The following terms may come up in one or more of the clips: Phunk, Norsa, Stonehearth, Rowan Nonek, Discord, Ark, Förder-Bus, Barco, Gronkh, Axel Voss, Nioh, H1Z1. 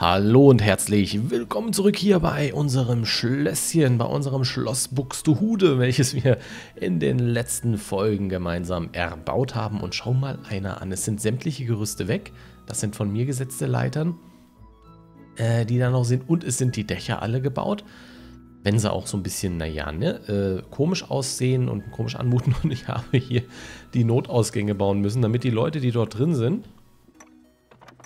Hallo und herzlich willkommen zurück hier bei unserem Schlösschen, bei unserem Schloss Buxtehude, welches wir in den letzten Folgen gemeinsam erbaut haben. Und schau mal einer an, es sind sämtliche Gerüste weg, das sind von mir gesetzte Leitern, die da noch sind, und es sind die Dächer alle gebaut, wenn sie auch so ein bisschen, naja, ne, komisch aussehen und komisch anmuten. Und ich habe hier die Notausgänge bauen müssen, damit die Leute, die dort drin sind,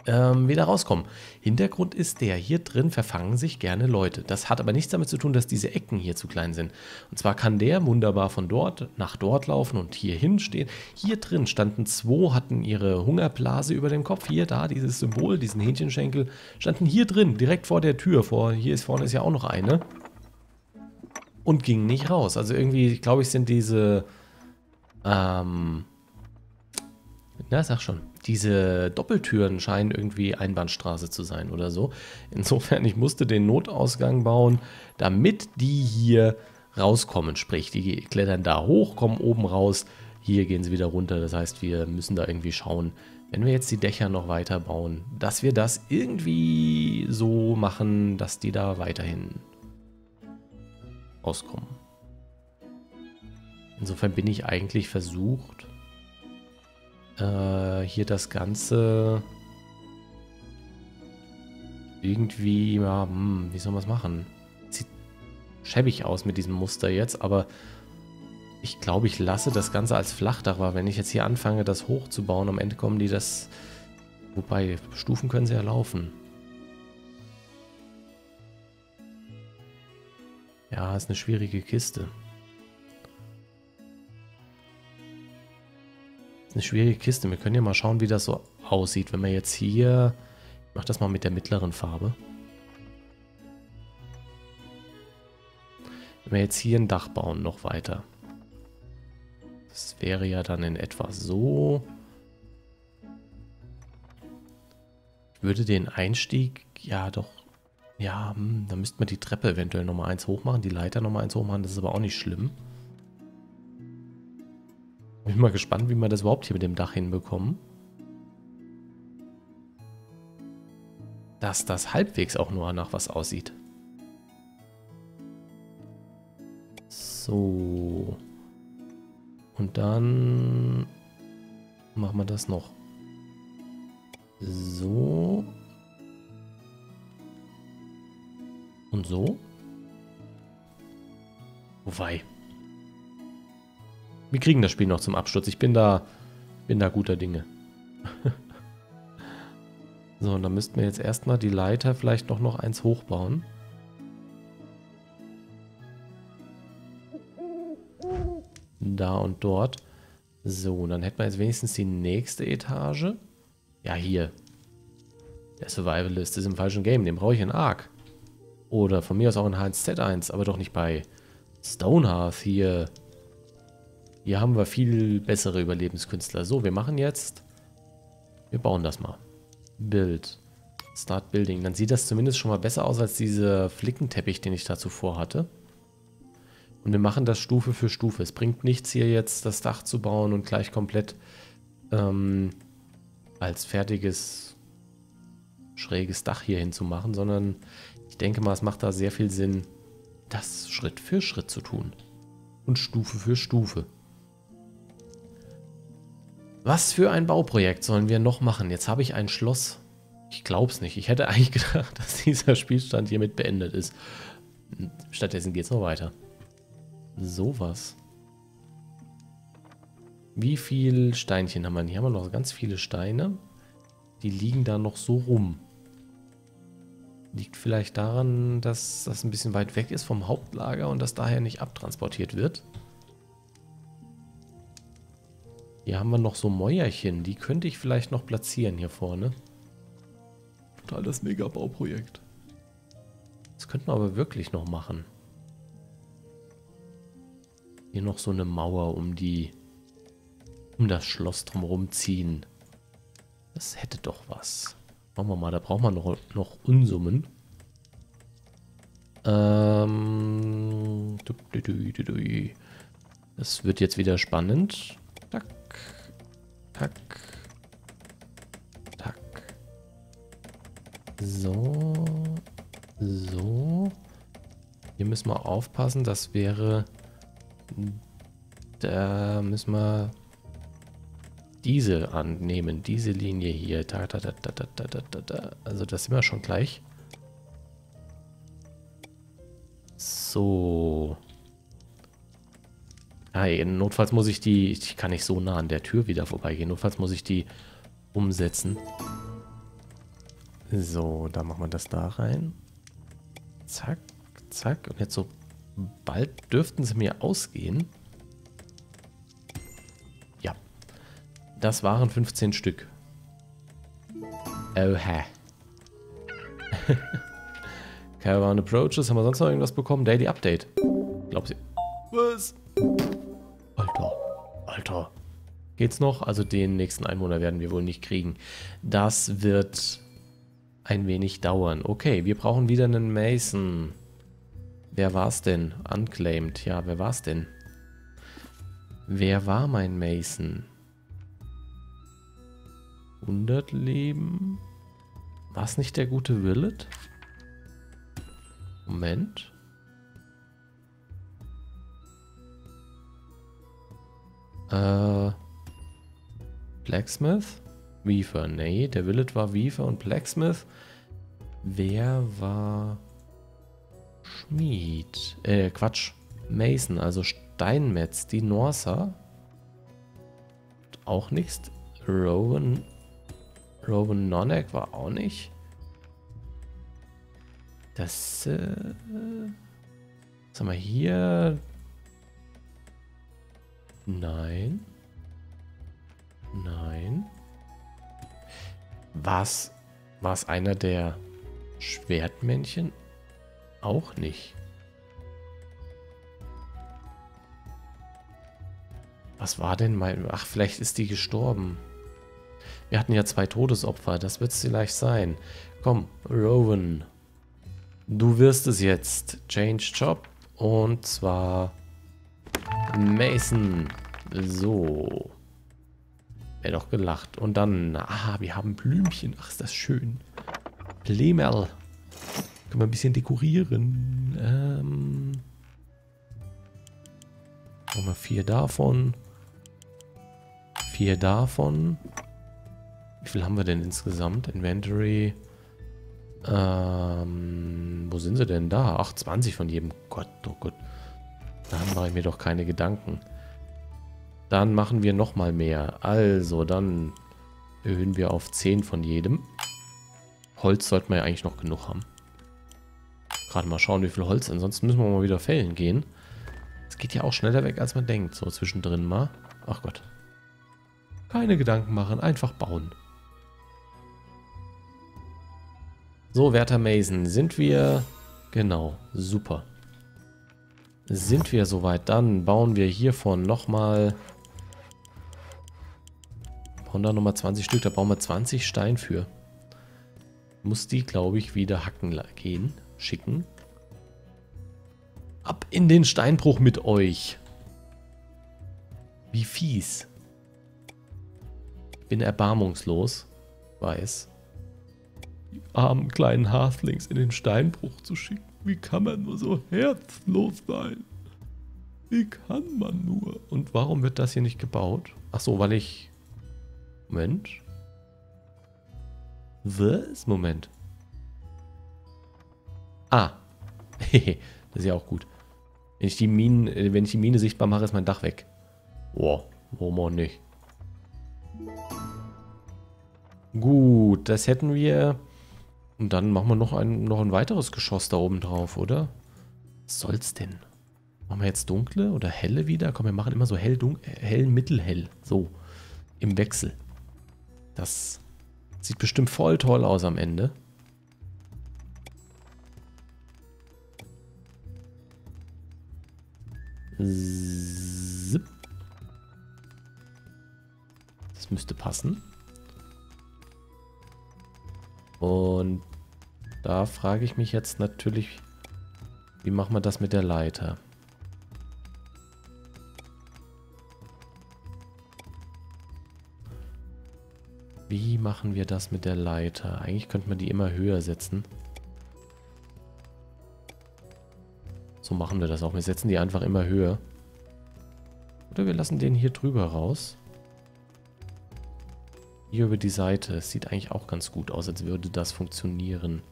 wieder rauskommen. Hintergrund ist der, hier drin verfangen sich gerne Leute. Das hat aber nichts damit zu tun, dass diese Ecken hier zu klein sind. Und zwar kann der wunderbar von dort nach dort laufen und hier hinstehen. Hier drin standen zwei, hatten ihre Hungerblase über dem Kopf. Hier, da, dieses Symbol, diesen Hähnchenschenkel, standen hier drin, direkt vor der Tür. Hier ist vorne ist ja auch noch eine. Und gingen nicht raus. Also irgendwie, glaube ich, sind diese na, sag schon. Diese Doppeltüren scheinen irgendwie Einbahnstraße zu sein oder so. Insofern, ich musste den Notausgang bauen, damit die hier rauskommen. Sprich, die klettern da hoch, kommen oben raus, hier gehen sie wieder runter. Das heißt, wir müssen da irgendwie schauen, wenn wir jetzt die Dächer noch weiter bauen, dass wir das irgendwie so machen, dass die da weiterhin rauskommen. Insofern bin ich eigentlich versucht, hier das Ganze irgendwie, ja, wie soll man es machen? Sieht schäbig aus mit diesem Muster jetzt, aber ich glaube, ich lasse das Ganze als Flachdach, weil wenn ich jetzt hier anfange, das hochzubauen, am Ende kommen die das, wobei Stufen können sie ja laufen. Ja, ist eine schwierige Kiste. Eine schwierige Kiste. Wir können ja mal schauen, wie das so aussieht, wenn wir jetzt hier... Ich mache das mal mit der mittleren Farbe. Wenn wir jetzt hier ein Dach bauen, noch weiter. Das wäre ja dann in etwa so. Ich würde den Einstieg... Ja, doch... Ja, da müsste man die Treppe eventuell nochmal eins hoch machen, die Leiter nochmal eins hoch machen. Das ist aber auch nicht schlimm. Bin mal gespannt, wie wir das überhaupt hier mit dem Dach hinbekommen. Dass das halbwegs auch nur nach was aussieht. So. Und dann machen wir das noch. So. Und so. Wobei. Wir kriegen das Spiel noch zum Absturz. Ich bin da guter Dinge. So, und dann müssten wir jetzt erstmal die Leiter vielleicht doch noch eins hochbauen. Da und dort. So, dann hätten wir jetzt wenigstens die nächste Etage. Ja, hier. Der Survivalist ist im falschen Game. Den brauche ich in Ark. Oder von mir aus auch in H1Z1. Aber doch nicht bei Stonehearth hier. Hier haben wir viel bessere Überlebenskünstler. So, wir machen jetzt... Wir bauen das mal. Build. Start Building. Dann sieht das zumindest schon mal besser aus als dieser Flickenteppich, den ich da zuvor hatte. Und wir machen das Stufe für Stufe. Es bringt nichts, hier jetzt das Dach zu bauen und gleich komplett als fertiges, schräges Dach hier hinzumachen, sondern ich denke mal, es macht da sehr viel Sinn, das Schritt für Schritt zu tun. Und Stufe für Stufe. Was für ein Bauprojekt sollen wir noch machen? Jetzt habe ich ein Schloss. Ich glaub's nicht. Ich hätte eigentlich gedacht, dass dieser Spielstand hiermit beendet ist. Stattdessen geht's noch weiter. Sowas. Wie viele Steinchen haben wir? Hier haben wir noch ganz viele Steine. Die liegen da noch so rum. Liegt vielleicht daran, dass das ein bisschen weit weg ist vom Hauptlager und das daher nicht abtransportiert wird. Hier haben wir noch so Mäuerchen, die könnte ich vielleicht noch platzieren hier vorne. Total das Mega-Bauprojekt. Das könnten wir aber wirklich noch machen. Hier noch so eine Mauer um das Schloss drumherum ziehen. Das hätte doch was. Machen wir mal, da brauchen wir noch Unsummen. Das wird jetzt wieder spannend. Tack. Tack. Tack. So. So. Hier müssen wir aufpassen. Das wäre... Da müssen wir diese annehmen. Diese Linie hier. Da, da, da, da, da, da, da, da. Also das sind wir schon gleich. So. Hey, notfalls muss ich die... Ich kann nicht so nah an der Tür wieder vorbeigehen. Notfalls muss ich die umsetzen. So, da machen wir das da rein. Zack, zack. Und jetzt so bald dürften sie mir ausgehen. Ja. Das waren 15 Stück. Oha. Caravan Approaches. Haben wir sonst noch irgendwas bekommen? Daily Update. Glaubst du? Was? Alter. Alter. Geht's noch? Also den nächsten Einwohner werden wir wohl nicht kriegen. Das wird ein wenig dauern. Okay, wir brauchen wieder einen Mason. Wer war's denn? Unclaimed. Ja, wer war's denn? Wer war mein Mason? 100 Leben? War's nicht der gute Willet? Moment. Blacksmith? Weaver. Nee, der Willet war Weaver und Blacksmith. Wer war Schmied? Quatsch. Mason, also Steinmetz. Die Norsa. Auch nichts. Rowan Nonek war auch nicht. Das, was haben wir hier? Nein. Nein. War's einer der Schwertmännchen? Auch nicht. Was war denn mein... Ach, vielleicht ist die gestorben. Wir hatten ja 2 Todesopfer. Das wird's vielleicht sein. Komm, Rowan. Du wirst es jetzt. Change Job. Und zwar... Mason. So. Wäre doch gelacht. Und dann, aha, wir haben Blümchen. Ach, ist das schön. Plemerl. Können wir ein bisschen dekorieren. Machen wir 4 davon. 4 davon. Wie viel haben wir denn insgesamt? Inventory. Wo sind sie denn da? Ach, 20 von jedem. Gott, oh Gott. Da mache ich mir doch keine Gedanken. Dann machen wir nochmal mehr. Also, dann erhöhen wir auf 10 von jedem. Holz sollten wir ja eigentlich noch genug haben. Gerade mal schauen, wie viel Holz. Ansonsten müssen wir mal wieder fällen gehen. Es geht ja auch schneller weg, als man denkt. So zwischendrin mal. Ach Gott. Keine Gedanken machen, einfach bauen. So, werter Mason, sind wir... Genau, super. Sind wir soweit, dann bauen wir hiervon nochmal 20 Stück, da brauchen wir 20 Stein für. Muss die, glaube ich, wieder hacken gehen, schicken. Ab in den Steinbruch mit euch. Wie fies. Bin erbarmungslos, weiß. Die armen kleinen Halflings in den Steinbruch zu schicken. Wie kann man nur so herzlos sein? Wie kann man nur? Und warum wird das hier nicht gebaut? Ach so, weil ich... Moment. Was? Moment. Ah. Hehe, das ist ja auch gut. Wenn ich die Mine sichtbar mache, ist mein Dach weg. Boah, warum auch nicht? Gut, das hätten wir... Und dann machen wir noch ein weiteres Geschoss da oben drauf, oder? Was soll's denn? Machen wir jetzt dunkle oder helle wieder? Komm, wir machen immer so hell, dunkel, hell, mittelhell. So, im Wechsel. Das sieht bestimmt voll toll aus am Ende. Das müsste passen. Und da frage ich mich jetzt natürlich, wie machen wir das mit der Leiter? Wie machen wir das mit der Leiter? Eigentlich könnte man die immer höher setzen. So machen wir das auch. Wir setzen die einfach immer höher. Oder wir lassen den hier drüber raus. Hier über die Seite. Es sieht eigentlich auch ganz gut aus, als würde das funktionieren.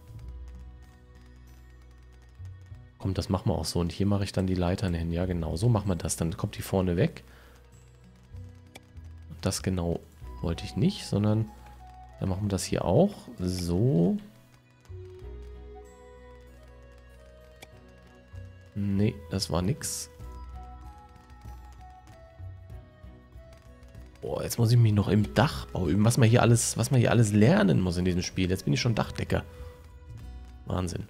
Komm, das machen wir auch so. Und hier mache ich dann die Leitern hin. Ja, genau. So machen wir das. Dann kommt die vorne weg. Das genau wollte ich nicht, sondern dann machen wir das hier auch. So. Nee, das war nix. Boah, jetzt muss ich mich noch im Dachbau üben, was man hier alles lernen muss in diesem Spiel. Jetzt bin ich schon Dachdecker. Wahnsinn.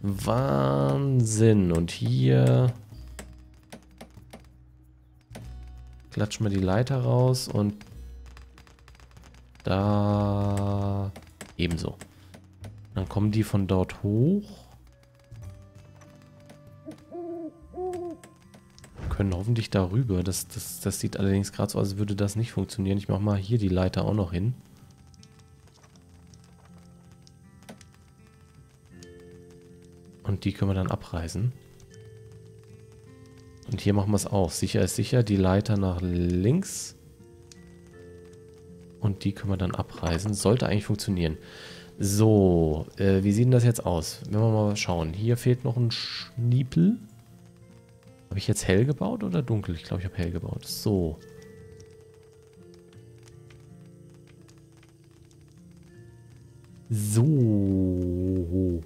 Wahnsinn. Und hier klatschen wir die Leiter raus und da ebenso. Dann kommen die von dort hoch. Wir können hoffentlich darüber. Das sieht allerdings gerade so aus, als würde das nicht funktionieren. Ich mache mal hier die Leiter auch noch hin. Und die können wir dann abreißen. Und hier machen wir es auch. Sicher ist sicher. Die Leiter nach links. Und die können wir dann abreißen. Sollte eigentlich funktionieren. So, wie sieht denn das jetzt aus? Wenn wir mal schauen. Hier fehlt noch ein Schniepel. Habe ich jetzt hell gebaut oder dunkel? Ich glaube, ich habe hell gebaut. So. So.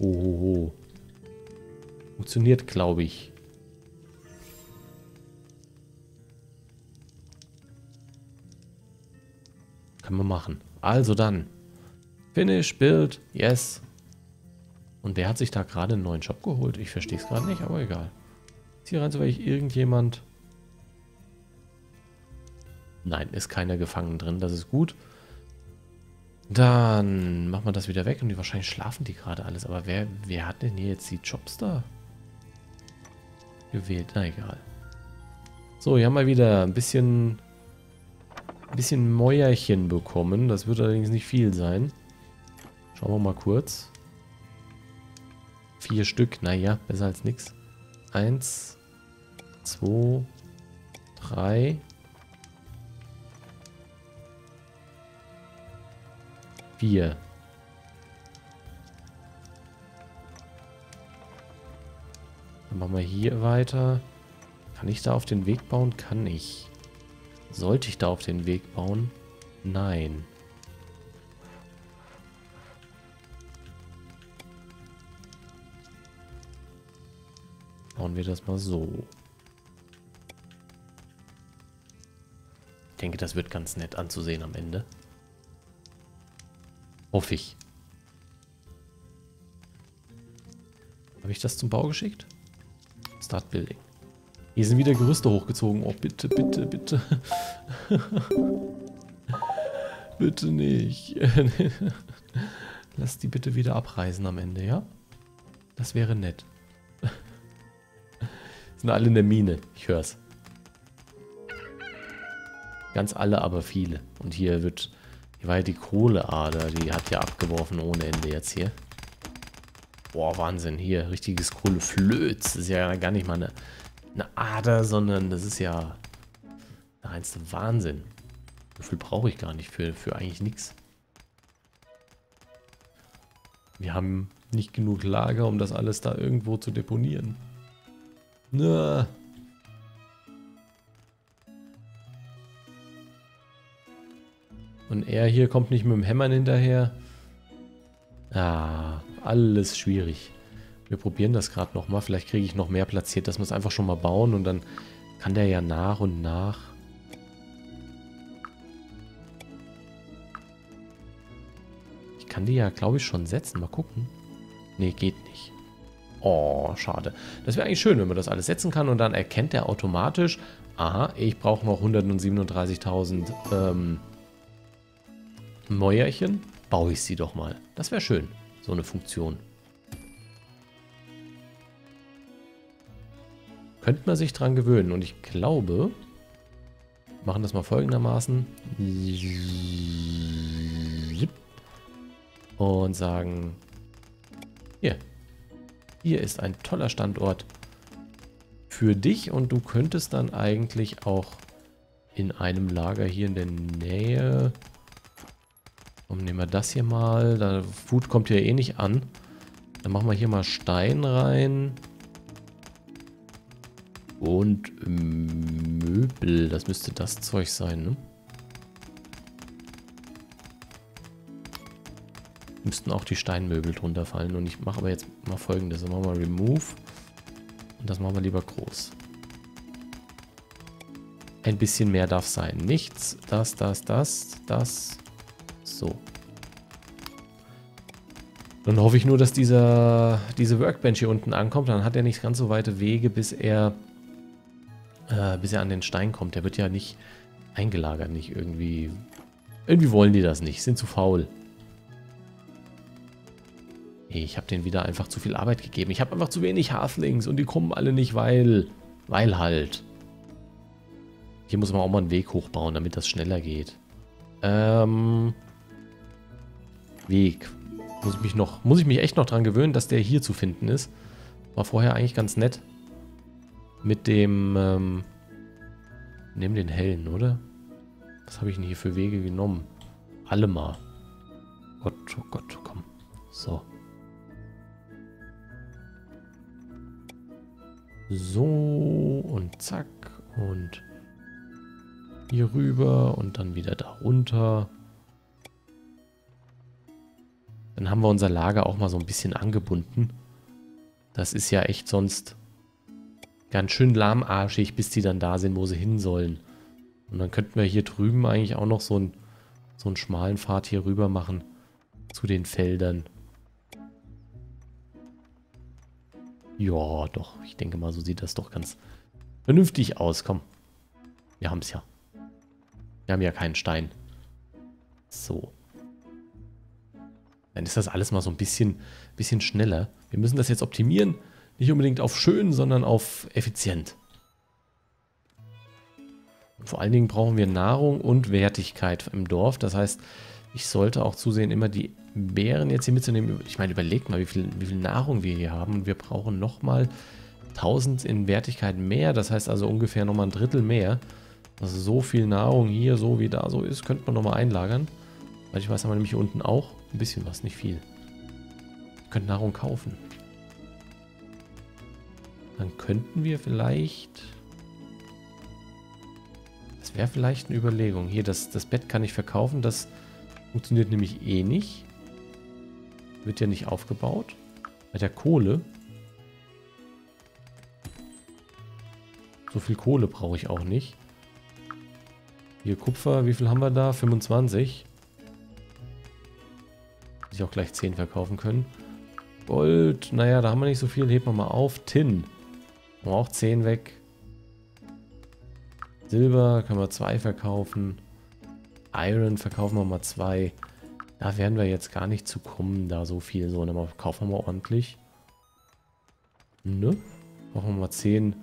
Ohoho. Funktioniert, glaube ich. Können wir machen. Also dann. Finish, Build, yes. Und wer hat sich da gerade einen neuen Shop geholt? Ich verstehe es gerade nicht, aber egal. Ist hier rein, so wäre ich irgendjemand... Nein, ist keiner gefangen drin, das ist gut. Dann machen wir das wieder weg und die, wahrscheinlich schlafen die gerade alles. Aber wer hat denn hier jetzt die Jobs da gewählt? Na egal. So, hier haben wir wieder ein bisschen Mäuerchen bekommen. Das wird allerdings nicht viel sein. Schauen wir mal kurz. 4 Stück. Naja, besser als nichts. 1, 2, 3, 4. Dann machen wir hier weiter. Kann ich da auf den Weg bauen? Kann ich. Sollte ich da auf den Weg bauen? Nein. Bauen wir das mal so. Ich denke, das wird ganz nett anzusehen am Ende. Hoffe ich. Habe ich das zum Bau geschickt? Start Building. Hier sind wieder Gerüste hochgezogen. Oh, bitte, bitte, bitte. Bitte nicht. Lass die bitte wieder abreißen am Ende, ja? Das wäre nett. Sind alle in der Mine. Ich hör's. Ganz alle, aber viele. Und hier wird... Hier war ja die Kohleader. Die hat ja abgeworfen ohne Ende jetzt hier. Boah, Wahnsinn. Hier, richtiges Kohleflöz. Das ist ja gar nicht mal eine Ader, sondern das ist ja der reinste Wahnsinn. So viel brauche ich gar nicht für eigentlich nichts. Wir haben nicht genug Lager, um das alles da irgendwo zu deponieren. Nö. Und er hier kommt nicht mit dem Hämmern hinterher. Ah, alles schwierig. Wir probieren das gerade nochmal. Vielleicht kriege ich noch mehr platziert. Das muss einfach schon mal bauen und dann kann der ja nach und nach. Ich kann die ja, glaube ich, schon setzen. Mal gucken. Nee, geht nicht. Oh, schade. Das wäre eigentlich schön, wenn man das alles setzen kann und dann erkennt der automatisch, aha, ich brauche noch 137.000 Mäuerchen. Baue ich sie doch mal. Das wäre schön. So eine Funktion. Könnte man sich dran gewöhnen. Und ich glaube, machen das mal folgendermaßen. Und sagen, hier ist ein toller Standort für dich und du könntest dann eigentlich auch in einem Lager hier in der Nähe. Und nehmen wir das hier mal. Da Food kommt hier eh nicht an. Dann machen wir hier mal Stein rein. Und Möbel. Das müsste das Zeug sein, ne? Müssten auch die Steinmöbel drunter fallen. Und ich mache aber jetzt mal folgendes. Dann machen wir Remove. Und das machen wir lieber groß. Ein bisschen mehr darf sein. Nichts. Das. So. Dann hoffe ich nur, dass diese Workbench hier unten ankommt. Dann hat er nicht ganz so weite Wege, bis er an den Stein kommt. Der wird ja nicht eingelagert, nicht irgendwie. Irgendwie wollen die das nicht, sind zu faul. Ich habe denen wieder einfach zu viel Arbeit gegeben. Ich habe einfach zu wenig Halflings und die kommen alle nicht, weil halt. Hier muss man auch mal einen Weg hochbauen, damit das schneller geht. Weg. Muss ich mich echt noch dran gewöhnen, dass der hier zu finden ist. War vorher eigentlich ganz nett. Mit dem, nehmen den hellen, oder? Was habe ich denn hier für Wege genommen? Alle mal. Oh Gott, komm. So. So und zack und hier rüber und dann wieder da runter. Dann haben wir unser Lager auch mal so ein bisschen angebunden. Das ist ja echt sonst ganz schön lahmarschig, bis die dann da sind, wo sie hin sollen. Und dann könnten wir hier drüben eigentlich auch noch so einen schmalen Pfad hier rüber machen zu den Feldern. Ja, doch. Ich denke mal, so sieht das doch ganz vernünftig aus. Komm. Wir haben es ja. Wir haben ja keinen Stein. So. Dann ist das alles mal so ein bisschen schneller. Wir müssen das jetzt optimieren. Nicht unbedingt auf schön, sondern auf effizient. Und vor allen Dingen brauchen wir Nahrung und Wertigkeit im Dorf. Das heißt, ich sollte auch zusehen, immer die Beeren jetzt hier mitzunehmen. Ich meine, überlegt mal, wie viel Nahrung wir hier haben. Und wir brauchen nochmal 1000 in Wertigkeit mehr. Das heißt also ungefähr nochmal ein Drittel mehr. Also so viel Nahrung hier, so wie da so ist, könnte man nochmal einlagern. Weil ich weiß, haben wir nämlich hier unten auch ein bisschen was, nicht viel. Wir könnten Nahrung kaufen. Dann könnten wir vielleicht... Das wäre vielleicht eine Überlegung. Hier, das Bett kann ich verkaufen. Das funktioniert nämlich eh nicht. Wird ja nicht aufgebaut. Bei der Kohle. So viel Kohle brauche ich auch nicht. Hier Kupfer, wie viel haben wir da? 25. Muss ich auch gleich 10 verkaufen können. Gold, naja, da haben wir nicht so viel. Heben wir mal auf. Tin. Haben wir auch 10 weg. Silber können wir 2 verkaufen. Iron verkaufen wir mal 2. Da werden wir jetzt gar nicht zu kommen, da so viel. So, dann kaufen wir mal ordentlich. Ne? Machen wir mal 10.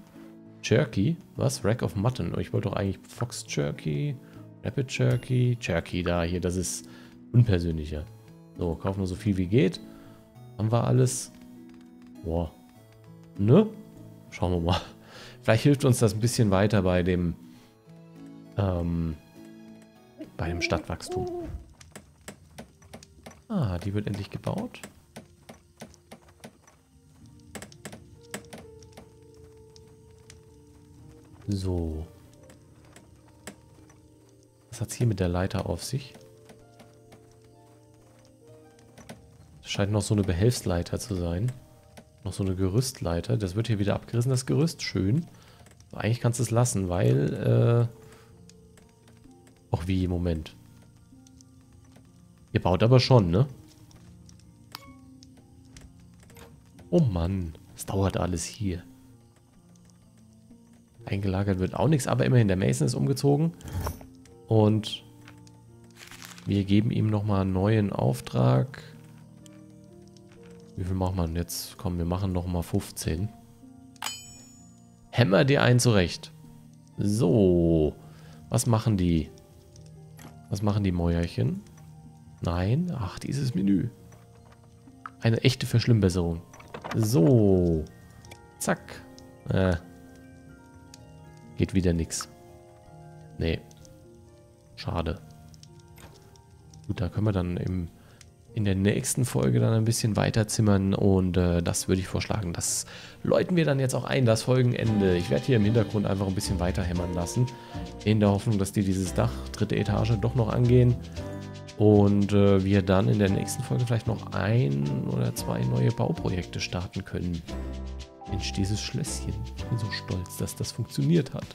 Jerky? Was? Rack of Mutton. Ich wollte doch eigentlich Fox Jerky, Rapid Jerky, Jerky da hier. Das ist unpersönlicher. So, kaufen wir so viel wie geht. Haben wir alles? Boah. Ne? Schauen wir mal. Vielleicht hilft uns das ein bisschen weiter bei dem Stadtwachstum. Ah, die wird endlich gebaut. So. Was hat es hier mit der Leiter auf sich? Das scheint noch so eine Behelfsleiter zu sein. Noch so eine Gerüstleiter. Das wird hier wieder abgerissen, das Gerüst. Schön. Eigentlich kannst du es lassen, weil... Moment. Ihr baut aber schon, ne? Oh Mann. Es dauert alles hier. Eingelagert wird auch nichts, aber immerhin der Mason ist umgezogen. Und wir geben ihm nochmal einen neuen Auftrag. Wie viel machen wir denn jetzt? Komm, wir machen nochmal 15. Hämmer dir einen zurecht. So. Was machen die? Was machen die Mäuerchen? Nein. Ach, dieses Menü. Eine echte Verschlimmbesserung. So. Zack. Geht wieder nix. Nee. Schade. Gut, da können wir dann in der nächsten Folge dann ein bisschen weiter zimmern und das würde ich vorschlagen. Das läuten wir dann jetzt auch ein, das Folgenende. Ich werde hier im Hintergrund einfach ein bisschen weiter hämmern lassen. In der Hoffnung, dass die dieses Dach, dritte Etage, doch noch angehen. Und wir dann in der nächsten Folge vielleicht noch 1 oder 2 neue Bauprojekte starten können. Mensch, dieses Schlösschen. Ich bin so stolz, dass das funktioniert hat.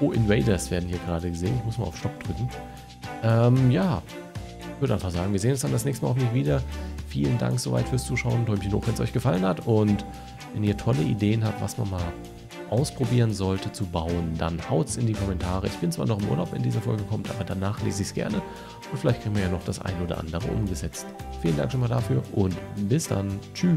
Oh, Invaders werden hier gerade gesehen. Ich muss mal auf Stopp drücken. Ja. Ich würde einfach sagen, wir sehen uns dann das nächste Mal hoffentlich wieder. Vielen Dank soweit fürs Zuschauen. Däumchen hoch, wenn es euch gefallen hat. Und wenn ihr tolle Ideen habt, was man mal ausprobieren sollte zu bauen, dann haut's in die Kommentare. Ich bin zwar noch im Urlaub, wenn diese Folge kommt, aber danach lese ich es gerne. Und vielleicht kriegen wir ja noch das ein oder andere umgesetzt. Vielen Dank schon mal dafür und bis dann. Tschüss.